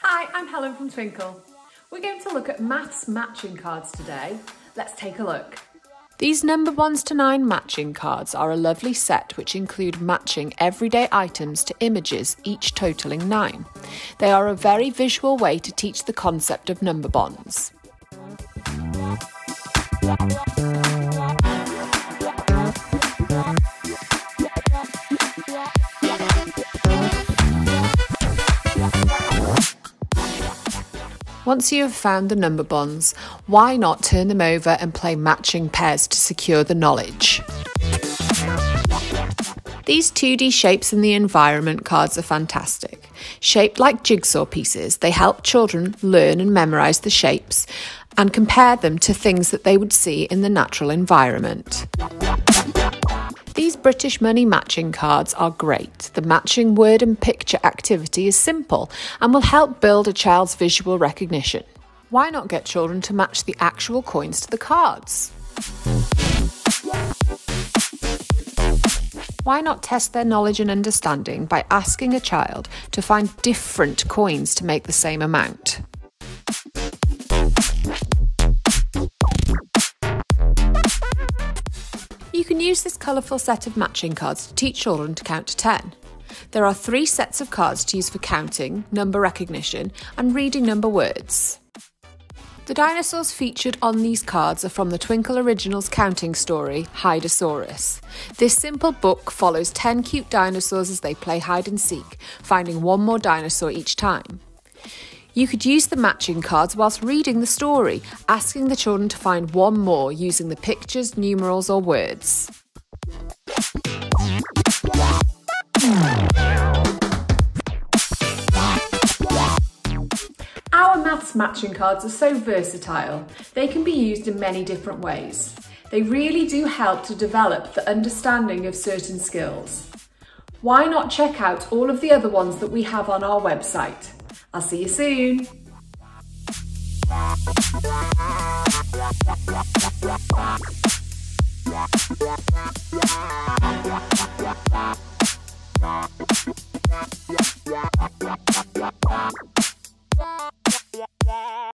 Hi, I'm Helen from Twinkle. We're going to look at maths matching cards today. Let's take a look. These number 1 to 9 matching cards are a lovely set which include matching everyday items to images, each totaling 9. They are a very visual way to teach the concept of number bonds. Once you have found the number bonds, why not turn them over and play matching pairs to secure the knowledge? These 2D shapes in the environment cards are fantastic. Shaped like jigsaw pieces, they help children learn and memorise the shapes and compare them to things that they would see in the natural environment. These British money matching cards are great. The matching word and picture activity is simple and will help build a child's visual recognition. Why not get children to match the actual coins to the cards? Why not test their knowledge and understanding by asking a child to find different coins to make the same amount? You can use this colourful set of matching cards to teach children to count to 10. There are 3 sets of cards to use for counting, number recognition, and reading number words. The dinosaurs featured on these cards are from the Twinkle Originals counting story, Hide-a-Saurus. This simple book follows 10 cute dinosaurs as they play hide and seek, finding one more dinosaur each time. You could use the matching cards whilst reading the story, asking the children to find one more using the pictures, numerals or words. Our maths matching cards are so versatile. They can be used in many different ways. They really do help to develop the understanding of certain skills. Why not check out all of the other ones that we have on our website? I'll see you soon.